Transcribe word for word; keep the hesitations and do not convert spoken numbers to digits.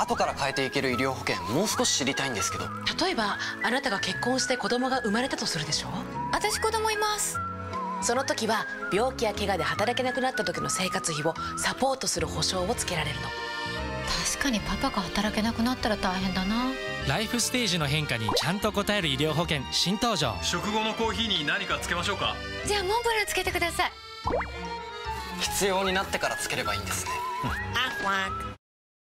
後から変えていける医療保険、もう少し知りたいんですけど。例えばあなたが結婚して子供が生まれたとするでしょ。私子供います。その時は病気や怪我で働けなくなった時の生活費をサポートする保証をつけられるの。確かにパパが働けなくなったら大変だな。ライフステージの変化にちゃんと応える医療保険、新登場。食後のコーヒーに何かつけましょうか。じゃあモンブランつけてください。必要になってからつければいいんですね。うん、